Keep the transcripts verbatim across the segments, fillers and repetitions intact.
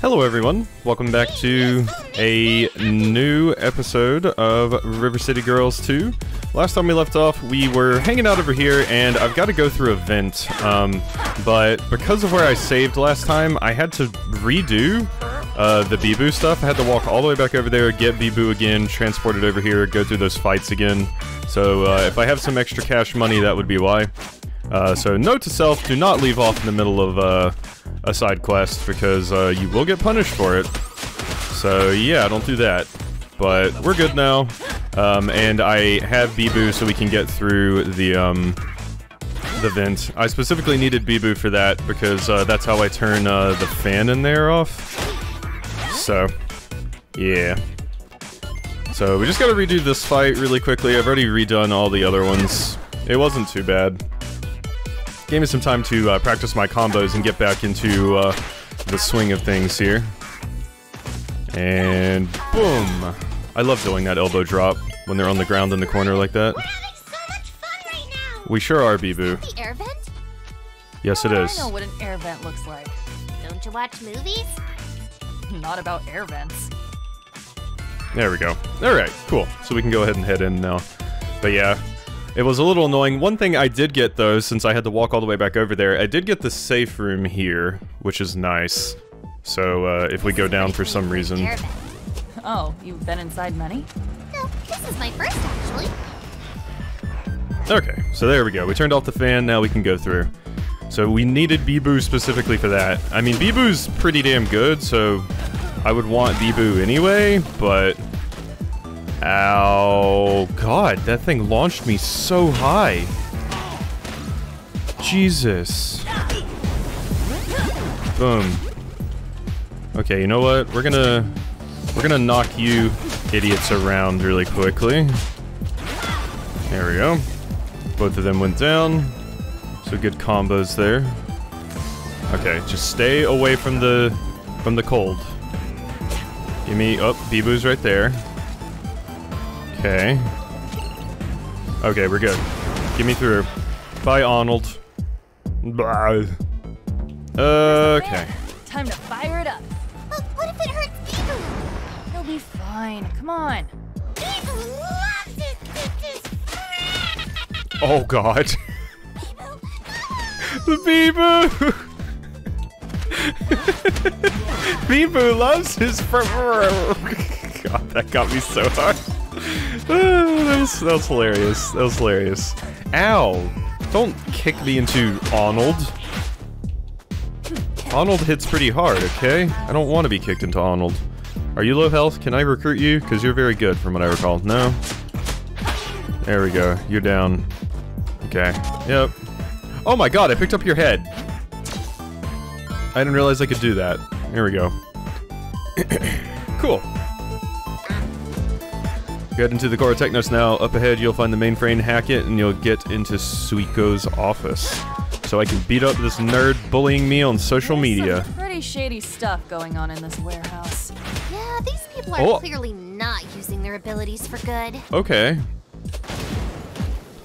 Hello everyone, welcome back to a new episode of River City Girls two. Last time we left off, we were hanging out over here, and I've got to go through a vent, um, but because of where I saved last time, I had to redo uh, the Bibu stuff. I had to walk all the way back over there, get Bibu again, transport it over here, go through those fights again. So uh, if I have some extra cash money, that would be why. Uh, so note to self, do not leave off in the middle of uh, a side quest, because uh, you will get punished for it. So yeah, don't do that. But we're good now, um, and I have Bibu so we can get through the um, the vent. I specifically needed Bibu for that, because uh, that's how I turn uh, the fan in there off. So, yeah. So we just gotta redo this fight really quickly. I've already redone all the other ones. It wasn't too bad. Gave me some time to uh, practice my combos and get back into uh, the swing of things here. And boom! I love doing that elbow drop when they're on the ground in the corner like that. We're having so much fun right now. We sure are, Bibu. Is that the air vent? Yes, it is. I know what an air vent looks like. Don't you watch movies? Not about air vents. There we go. All right, cool. So we can go ahead and head in now. But yeah. It was a little annoying. One thing I did get, though, since I had to walk all the way back over there, I did get the safe room here, which is nice. So, uh, if we go down for some reason... Oh, you've been inside many? No, this is my first, actually. Okay, so there we go. We turned off the fan, now we can go through. So we needed Bibu specifically for that. I mean, Bibu's pretty damn good, so I would want Bibu anyway, but... Ow, God, that thing launched me so high. Jesus. Boom. Okay, you know what? We're gonna... We're gonna knock you idiots around really quickly. There we go. Both of them went down. So good combos there. Okay, just stay away from the... From the cold. Give me... Oh, Bibu's right there. Okay. Okay, we're good. Get me through. Bye, Arnold. Bye. Okay. Time to fire it up. Look, what if it hurts Bibu? He'll be fine. Come on. Bibu loves it. This is... Oh God. The Bibu. Bibu loves his. God, that got me so hard. that, was, that was hilarious. That was hilarious. Ow! Don't kick me into Arnold. Arnold hits pretty hard, okay? I don't want to be kicked into Arnold. Are you low health? Can I recruit you? Because you're very good from what I recall. No? There we go. You're down. Okay. Yep. Oh my God, I picked up your head. I didn't realize I could do that. Here we go. Cool. Head into the core of Technos now. Up ahead, you'll find the mainframe, hack it, and you'll get into Suiko's office. So I can beat up this nerd bullying me on social There's media. Some pretty shady stuff going on in this warehouse. Yeah, these people are oh. clearly not using their abilities for good. Okay.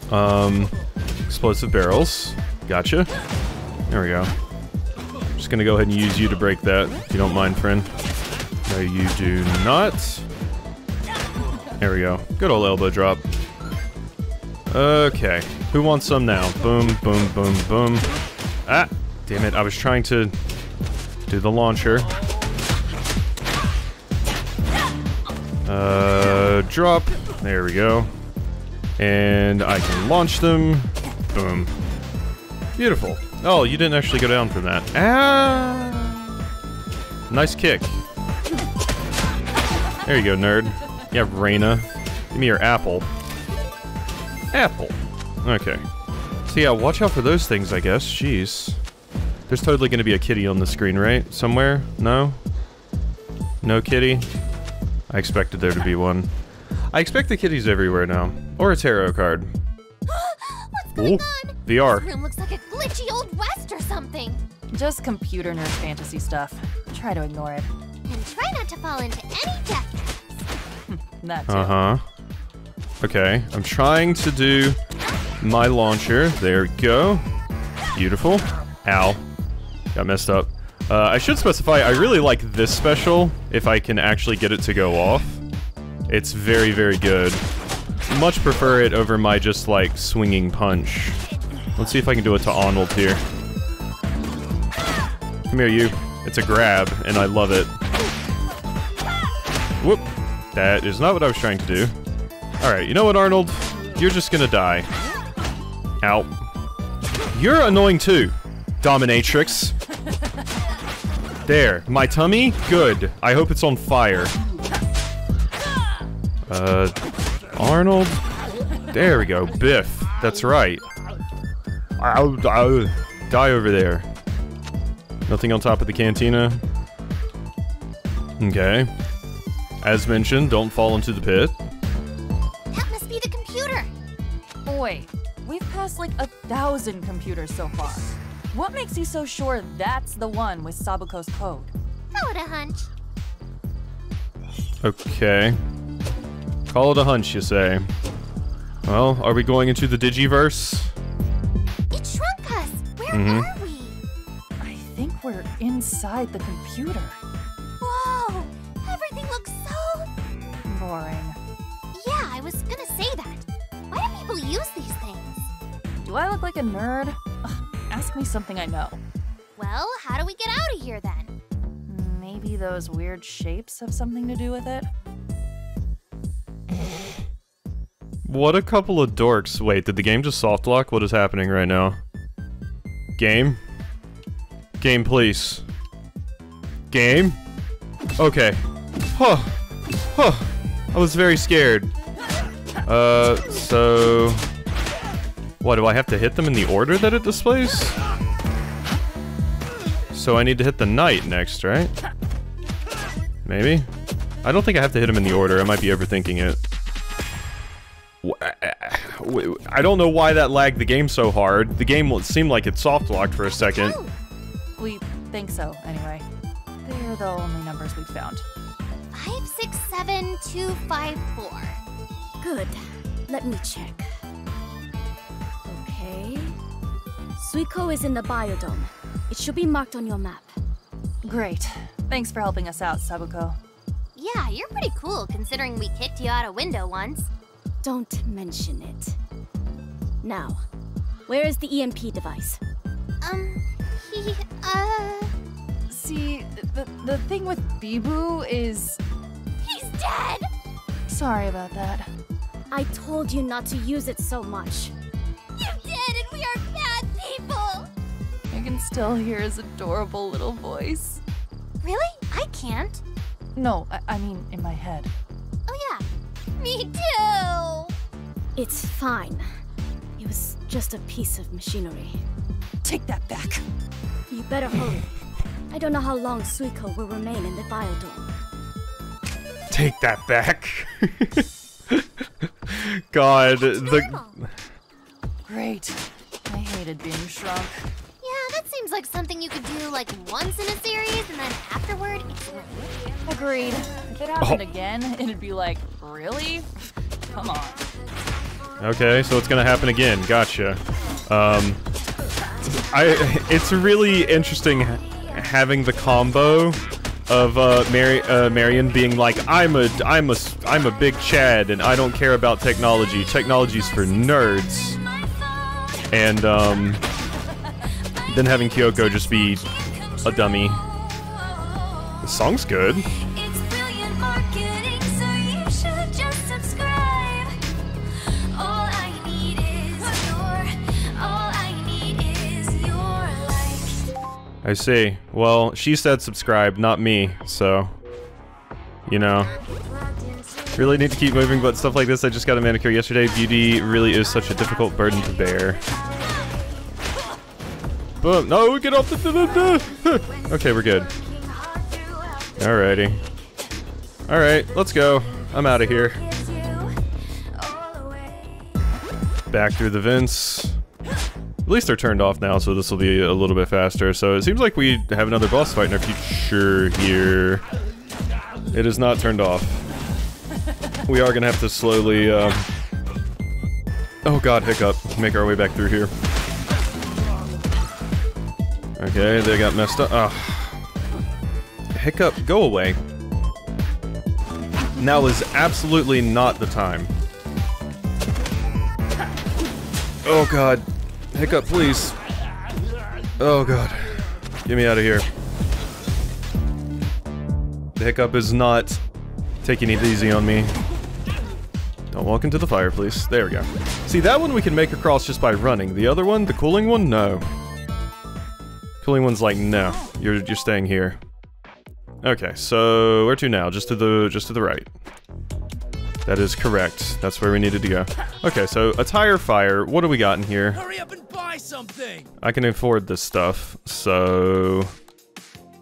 Um, explosive barrels. Gotcha. There we go. I'm just gonna go ahead and use you to break that, if you don't mind, friend. No, you do not. There we go. Good old elbow drop. Okay. Who wants some now? Boom, boom, boom, boom. Ah! Damn it, I was trying to do the launcher. Uh, drop. There we go. And I can launch them. Boom. Beautiful. Oh, you didn't actually go down from that. Ah! Nice kick. There you go, nerd. Yeah, Raina. Give me your apple. Apple. Okay. So yeah, watch out for those things, I guess. Jeez. There's totally gonna be a kitty on the screen, right? Somewhere? No? No kitty? I expected there to be one. I expect the kitties everywhere now. Or a tarot card. What's going Ooh, on? V R. This room looks like a glitchy old west or something. Just computer nerd fantasy stuff. Try to ignore it. And try not to fall into any death. Uh-huh. Okay, I'm trying to do my launcher. There we go. Beautiful. Ow. Got messed up. Uh, I should specify, I really like this special, if I can actually get it to go off. It's very, very good. Much prefer it over my just, like, swinging punch. Let's see if I can do it to Arnold here. Come here, you. It's a grab, and I love it. Whoop. That is not what I was trying to do. Alright, you know what, Arnold? You're just gonna die. Ow. You're annoying too, dominatrix. There. My tummy? Good. I hope it's on fire. Uh, Arnold? There we go. Biff. That's right. I'll, I'll die over there. Nothing on top of the cantina. Okay. As mentioned, don't fall into the pit. That must be the computer! Boy, we've passed like a thousand computers so far. What makes you so sure that's the one with Sabuko's code? Call it a hunch. Okay. Call it a hunch, you say. Well, are we going into the Digiverse? It shrunk us! Where mm-hmm. are we? I think we're inside the computer. Whoa! Everything looks so... boring. Yeah, I was gonna say that. Why do people use these things? Do I look like a nerd? Ask me something I know. Well, how do we get out of here then? Maybe those weird shapes have something to do with it? What a couple of dorks. Wait, did the game just soft lock? What is happening right now? Game? Game, please. Game? Okay. Huh. Huh. I was very scared. Uh, so... What, do I have to hit them in the order that it displays? So I need to hit the knight next, right? Maybe? I don't think I have to hit him in the order, I might be overthinking it. I don't know why that lagged the game so hard. The game seemed like it soft-locked for a second. We think so, anyway. They're the only numbers we've found. five six seven two five four. Good. Let me check. Suiko is in the biodome. It should be marked on your map. Great. Thanks for helping us out, Sabuko. Yeah, you're pretty cool considering we kicked you out a window once. Don't mention it. Now, where is the E M P device? Um, he, uh... See, the, the thing with Bibu is... He's dead! Sorry about that. I told you not to use it so much. I can still hear his adorable little voice. Really? I can't. No, I, I mean in my head. Oh yeah, me too! It's fine. It was just a piece of machinery. Take that back. You better hurry. I don't know how long Suiko will remain in the biodome. Take that back. God, the... Great. I hated being shrunk. Seems like something you could do like once in a series and then afterward. Agreed. If it happened oh. again, it'd be like, really? Come on. Okay, so it's gonna happen again. Gotcha. Um, I. It's really interesting having the combo of uh, Mary, uh, Marian being like, I'm a, I'm a, I'm a big Chad, and I don't care about technology. Technology's for nerds. And um. Then having Kyoko just be a dummy. The song's good. It's brilliant marketing, so you should just subscribe. All I need is your, all I need is your like. I see. Well, she said subscribe, not me, so you know. Really need to keep moving, but stuff like this, I just got a manicure yesterday. Beauty really is such a difficult burden to bear. Oh, no, get off the... the, the, the. Okay, we're good. Alrighty. Alright, let's go. I'm out of here. Back through the vents. At least they're turned off now, so this will be a little bit faster. So it seems like we have another boss fight in our future here. It is not turned off. We are gonna have to slowly... Um... Oh god, hiccup. Make our way back through here. Okay, they got messed up. Oh. hiccup, go away. Now is absolutely not the time. Oh god. Hiccup, please. Oh god. Get me out of here. The hiccup is not taking it easy on me. Don't walk into the fire, please. There we go. See, that one we can make across just by running. The other one, the cooling one, no. Cooling one's like, no. You're you're staying here. Okay, so where to now? Just to the just to the right. That is correct. That's where we needed to go. Okay, so a tire fire. What do we got in here? Hurry up and buy something. I can afford this stuff. So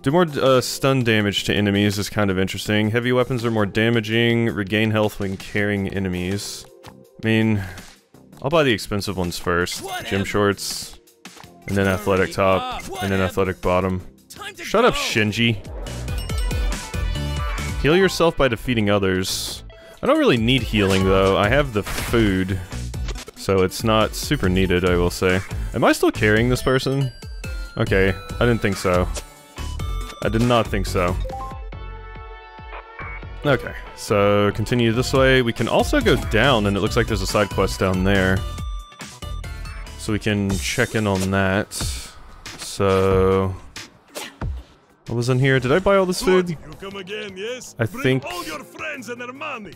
do more uh, stun damage to enemies is kind of interesting. Heavy weapons are more damaging. Regain health when carrying enemies. I mean, I'll buy the expensive ones first. Whatever. Gym shorts, and then athletic top, and then athletic bottom. Shut go. up, Shinji. Heal yourself by defeating others. I don't really need healing though, I have the food. So it's not super needed, I will say. Am I still carrying this person? Okay, I didn't think so. I did not think so. Okay, so continue this way. We can also go down and it looks like there's a side quest down there. So we can check in on that. So... what was in here? Did I buy all this food? You come again, yes? I think... all your friends and their money.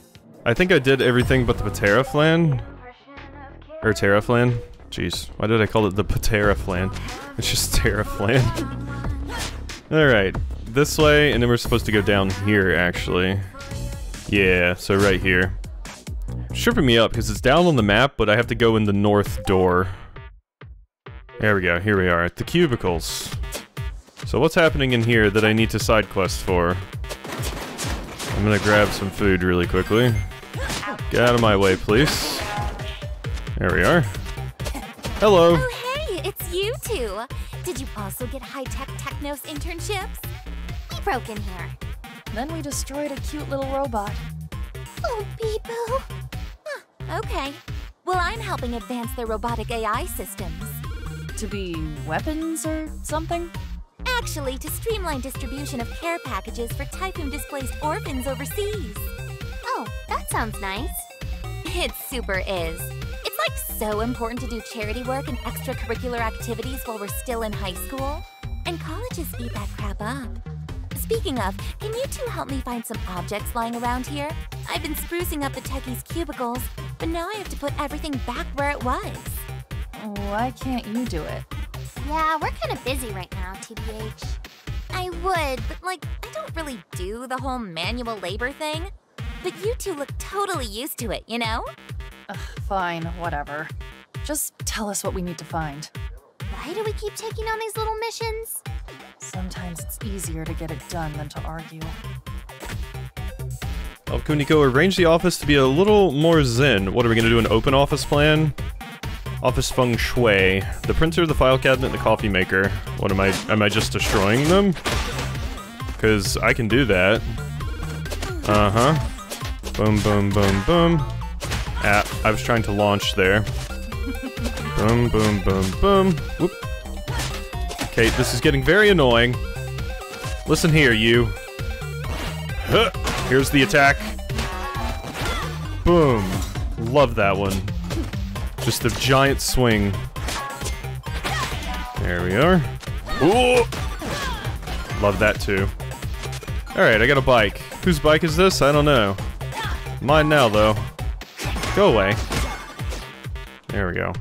I think I did everything but the Patera flan. Or Terra flan. Jeez, why did I call it the Patera flan? It's just Terra flan. Alright, this way, and then we're supposed to go down here, actually. Yeah, so right here. It's tripping me up, because it's down on the map, but I have to go in the north door. There we go, here we are, at the cubicles. So what's happening in here that I need to side quest for? I'm gonna grab some food really quickly. Get out of my way, please. There we are. Hello. Oh, hey, it's you two. Did you also get high-tech Technos internships? We broke in here. Then we destroyed a cute little robot. Oh, Bibu. Huh, okay. Well, I'm helping advance their robotic A I systems. To be weapons or something? Actually, to streamline distribution of care packages for typhoon-displaced orphans overseas. Oh, that sounds nice. It super is. It's like so important to do charity work and extracurricular activities while we're still in high school. And colleges eat that crap up. Speaking of, can you two help me find some objects lying around here? I've been sprucing up the techies' cubicles, but now I have to put everything back where it was. Why can't you do it? Yeah, we're kind of busy right now, T B H. I would, but like, I don't really do the whole manual labor thing. But you two look totally used to it, you know? Ugh, fine, whatever. Just tell us what we need to find. Why do we keep taking on these little missions? Sometimes it's easier to get it done than to argue. Help Kuniko arrange the office to be a little more zen. What, are we gonna do an open office plan? Office feng shui. The printer, the file cabinet, the coffee maker. What am I, am I just destroying them? Because I can do that. Uh-huh. Boom, boom, boom, boom. Ah, I was trying to launch there. Boom, boom, boom, boom. Whoop. Okay, this is getting very annoying. Listen here, you. Huh. Here's the attack. Boom. Love that one. Just a giant swing. There we are. Ooh! Love that too. Alright, I got a bike. Whose bike is this? I don't know. Mine now, though. Go away. There we go.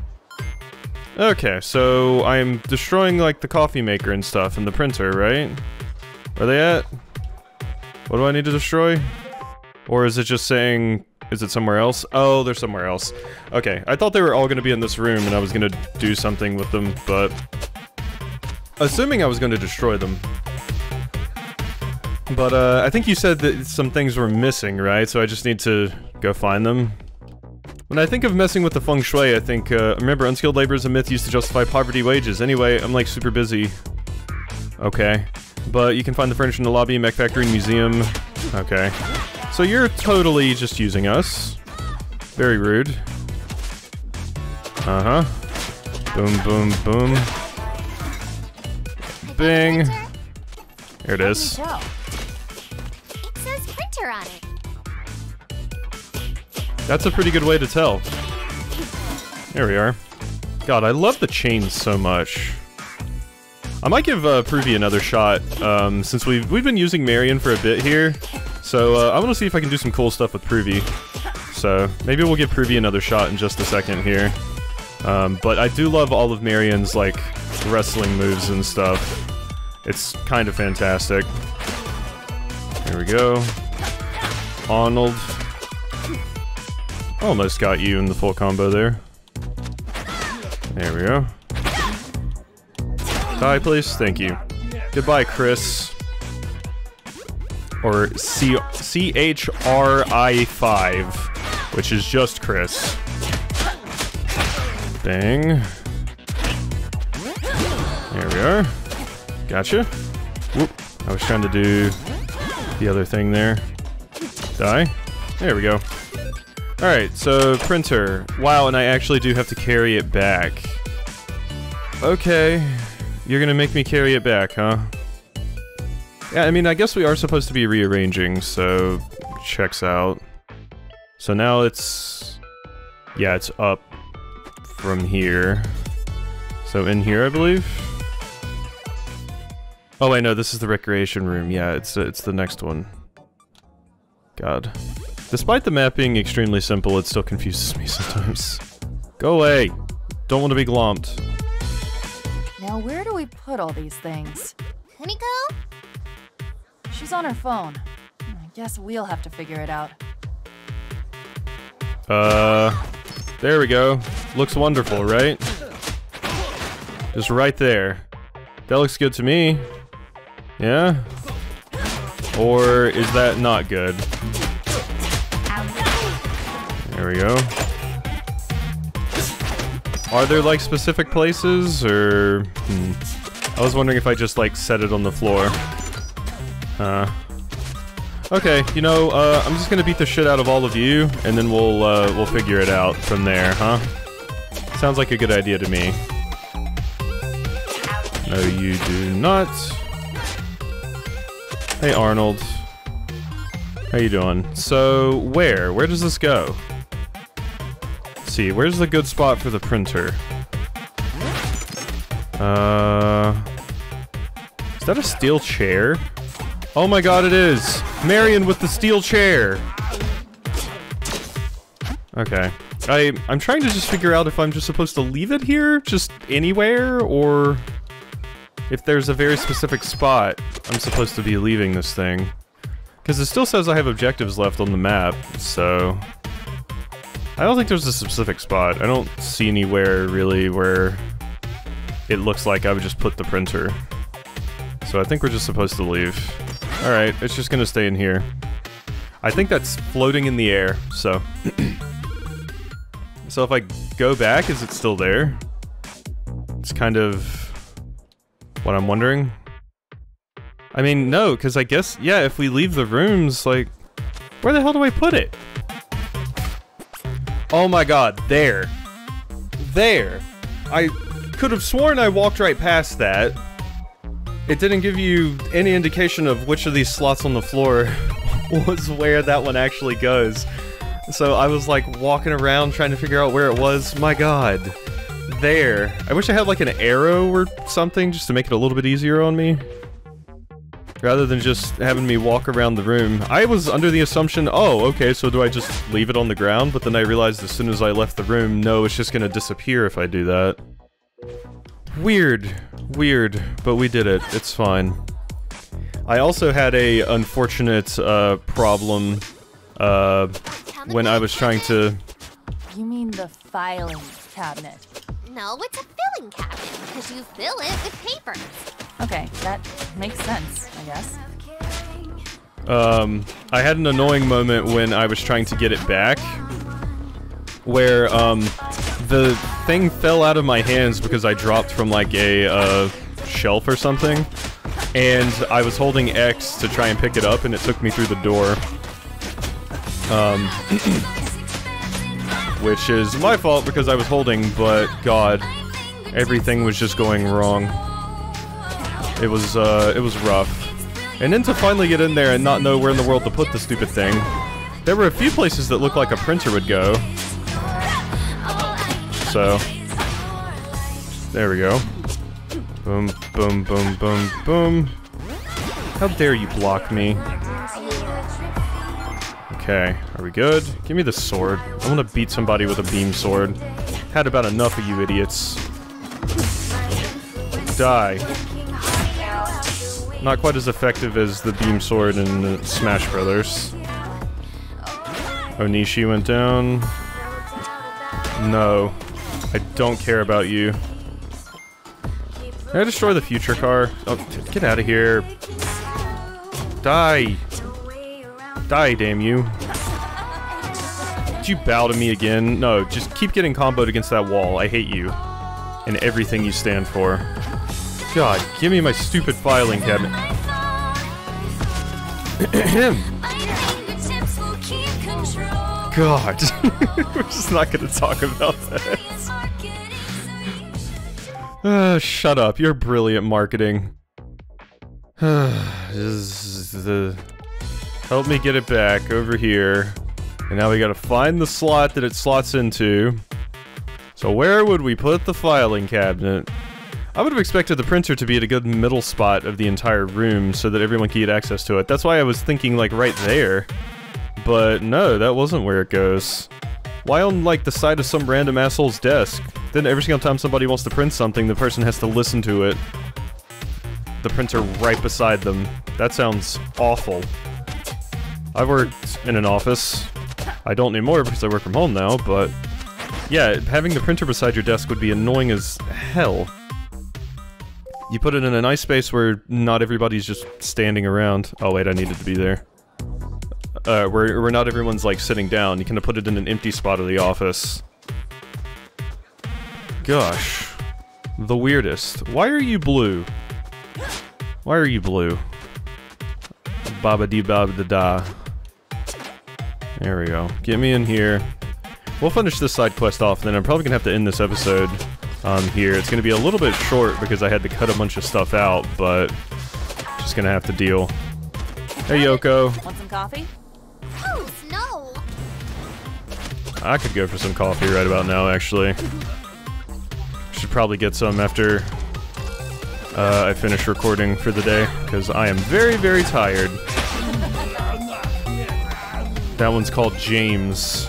Okay, so I'm destroying, like, the coffee maker and stuff and the printer, right? Where are they at? What do I need to destroy? Or is it just saying... is it somewhere else? Oh, they're somewhere else. Okay, I thought they were all gonna be in this room and I was gonna do something with them, but... assuming I was gonna destroy them. But, uh, I think you said that some things were missing, right? So I just need to go find them. When I think of messing with the feng shui, I think, uh, remember, unskilled labor is a myth used to justify poverty wages. Anyway, I'm, like, super busy. Okay. But you can find the furniture in the lobby, mech factory, museum. Okay. So you're totally just using us. Very rude. Uh-huh. Boom, boom, boom. Bing. There it is. center on it. That's a pretty good way to tell. There we are. God, I love the chains so much. I might give uh, Pruvi another shot, um, since we've, we've been using Marian for a bit here. So uh, I want to see if I can do some cool stuff with Pruvi. So maybe we'll give Pruvi another shot in just a second here. Um, but I do love all of Marian's, like, wrestling moves and stuff. It's kind of fantastic. There we go. Arnold. Almost got you in the full combo there. There we go. Die, please. Thank you. Goodbye, Chris. Or C H R I five, which is just Chris. Dang. There we are. Gotcha. Whoop. I was trying to do the other thing there. Die. There we go. Alright, so printer. Wow, and I actually do have to carry it back. Okay. You're gonna make me carry it back, huh? Yeah, I mean, I guess we are supposed to be rearranging, so... checks out. So now it's... yeah, it's up from here. So in here, I believe? Oh wait, no, this is the recreation room. Yeah, it's, uh, it's the next one. God. Despite the map being extremely simple, it still confuses me sometimes. Go away! Don't want to be glomped. Now where do we put all these things? Kuniko? She's on her phone. I guess we'll have to figure it out. Uh... There we go. Looks wonderful, right? Just right there. That looks good to me. Yeah? Or is that not good? There we go. Are there, like, specific places, or... hmm. I was wondering if I just, like, set it on the floor. Uh... Okay, you know, uh, I'm just gonna beat the shit out of all of you, and then we'll, uh, we'll figure it out from there, huh? Sounds like a good idea to me. No, you do not. Hey, Arnold. How you doing? So, where? Where does this go? See, where's the good spot for the printer? Uh, is that a steel chair? Oh my god, it is! Marian with the steel chair! Okay. I, I'm trying to just figure out if I'm just supposed to leave it here, just anywhere, or if there's a very specific spot I'm supposed to be leaving this thing. Because it still says I have objectives left on the map, so... I don't think there's a specific spot. I don't see anywhere, really, where it looks like I would just put the printer. So I think we're just supposed to leave. Alright, it's just gonna stay in here. I think that's floating in the air, so... so if I go back, is it still there? It's kind of... what I'm wondering. I mean, no, because I guess, yeah, if we leave the rooms, like... where the hell do I put it? Oh my god, there. There. I could have sworn I walked right past that. It didn't give you any indication of which of these slots on the floor was where that one actually goes. So I was like walking around trying to figure out where it was. My god. There. I wish I had like an arrow or something just to make it a little bit easier on me. Rather than just having me walk around the room. I was under the assumption, oh, okay, so do I just leave it on the ground? But then I realized as soon as I left the room, no, it's just gonna disappear if I do that. Weird. Weird. But we did it. It's fine. I also had a unfortunate, uh, problem, uh, when I was trying to... You mean the filing cabinet? No, it's a filling cabinet, because you fill it with papers. Okay, that makes sense, I guess. Um, I had an annoying moment when I was trying to get it back, where, um, the thing fell out of my hands because I dropped from, like, a, uh, shelf or something, and I was holding X to try and pick it up, and it took me through the door. Um, which is my fault because I was holding, but, god, everything was just going wrong. It was, uh, it was rough. And then to finally get in there and not know where in the world to put the stupid thing. There were a few places that looked like a printer would go. So. There we go. Boom, boom, boom, boom, boom. How dare you block me? Okay, are we good? Give me the sword. I want to beat somebody with a beam sword. Had about enough of you idiots. Die. Not quite as effective as the beam sword in the Smash Brothers. Onishi went down. No. I don't care about you. Can I destroy the future car? Oh, get out of here. Die. Die, damn you. Did you bow to me again? No, just keep getting comboed against that wall. I hate you. And everything you stand for. God, give me my stupid filing cabinet. God. We're just not gonna talk about that. Uh, shut up, you're brilliant marketing. Help me get it back over here. And now we gotta find the slot that it slots into. So where would we put the filing cabinet? I would have expected the printer to be at a good middle spot of the entire room so that everyone could get access to it. That's why I was thinking like right there. But no, that wasn't where it goes. Why on like the side of some random asshole's desk? Then every single time somebody wants to print something, the person has to listen to it. The printer right beside them. That sounds awful. I've worked in an office. I don't anymore because I work from home now, but... yeah, having the printer beside your desk would be annoying as hell. You put it in a nice space where not everybody's just standing around. Oh wait, I needed to be there. Uh, where, where not everyone's like sitting down. You can put it in an empty spot of the office. Gosh, the weirdest. Why are you blue? Why are you blue? Baba dee baba da da. There we go. Get me in here. We'll finish this side quest off, and then I'm probably gonna have to end this episode um, here. It's gonna be a little bit short because I had to cut a bunch of stuff out, but just gonna have to deal. Hey Yoko. Want some coffee? Oh no! I could go for some coffee right about now, actually. Should probably get some after uh, I finish recording for the day, because I am very, very tired. That one's called James.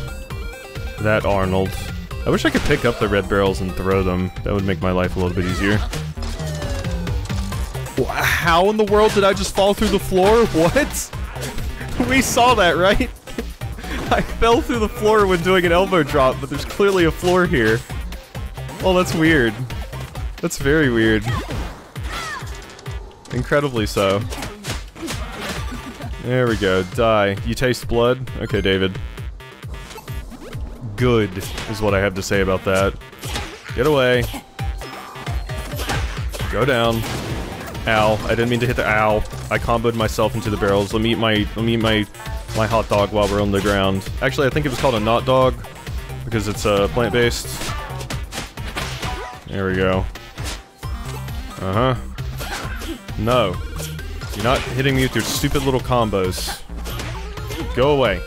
That Arnold. I wish I could pick up the red barrels and throw them. That would make my life a little bit easier. How in the world did I just fall through the floor? What? We saw that, right? I fell through the floor when doing an elbow drop, but there's clearly a floor here. Oh, that's weird. That's very weird. Incredibly so. There we go. Die. You taste blood? Okay, David. Good is what I have to say about that. Get away. Go down. Ow. I didn't mean to hit the ow. I comboed myself into the barrels. Let me eat my let me eat my my hot dog while we're on the ground. Actually, I think it was called a not dog because it's uh, plant-based. There we go. Uh-huh. No. You're not hitting me with your stupid little combos. Go away.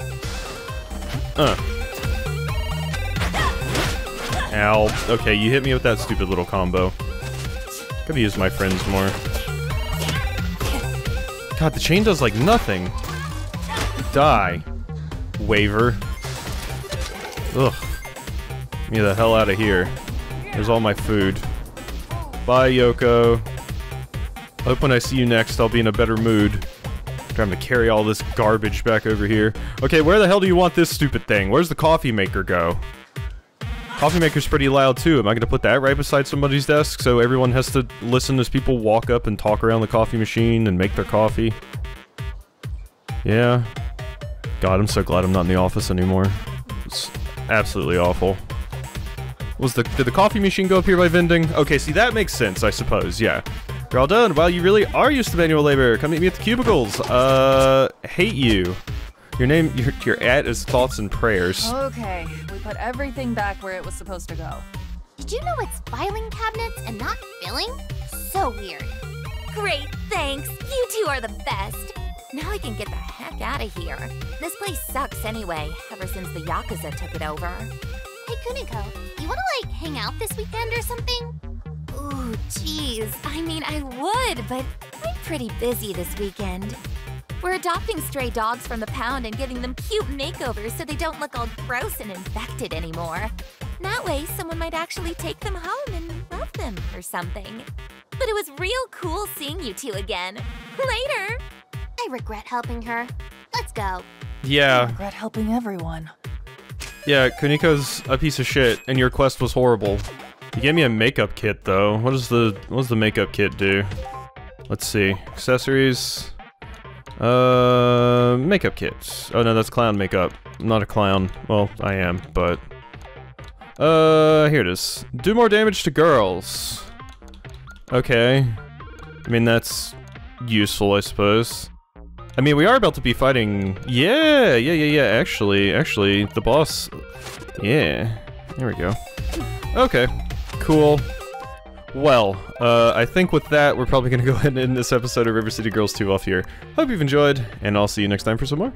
Uh. Ow. Okay, you hit me with that stupid little combo. Could use my friends more. God, the chain does like nothing. Die. Waver. Ugh. Get me the hell out of here. There's all my food. Bye, Yoko. I hope when I see you next, I'll be in a better mood. I'm trying to carry all this garbage back over here. Okay, where the hell do you want this stupid thing? Where's the coffee maker go? Coffee maker's pretty loud, too. Am I gonna put that right beside somebody's desk so everyone has to listen as people walk up and talk around the coffee machine and make their coffee? Yeah. God, I'm so glad I'm not in the office anymore. It's absolutely awful. Was the- did the coffee machine go up here by vending? Okay, see, that makes sense, I suppose, yeah. You're all done. Wow, you really are used to manual labor. Come meet me at the cubicles. Uh, hate you. Your name- your, your ad is thoughts and prayers. Okay, we put everything back where it was supposed to go. Did you know it's filing cabinets and not filling? So weird. Great, thanks. You two are the best. Now I can get the heck out of here. This place sucks anyway, ever since the Yakuza took it over. Hey, Kuniko, you wanna, like, hang out this weekend or something? Ooh, jeez. I mean, I would, but I'm pretty busy this weekend. We're adopting stray dogs from the pound and giving them cute makeovers so they don't look all gross and infected anymore. That way, someone might actually take them home and love them or something. But it was real cool seeing you two again. Later! I regret helping her. Let's go. Yeah. I regret helping everyone. Yeah, Kuniko's a piece of shit, and your quest was horrible. You gave me a makeup kit, though. What does the, what does the makeup kit do? Let's see. Accessories. Uh, makeup kits. Oh no, that's clown makeup. I'm not a clown. Well, I am, but... Uh, here it is. Do more damage to girls. Okay. I mean, that's useful, I suppose. I mean, we are about to be fighting... Yeah, yeah, yeah, yeah, actually, actually, the boss... Yeah. There we go. Okay. Cool. Well, uh, I think with that, we're probably going to go ahead and end this episode of River City Girls two off here. Hope you've enjoyed, and I'll see you next time for some more.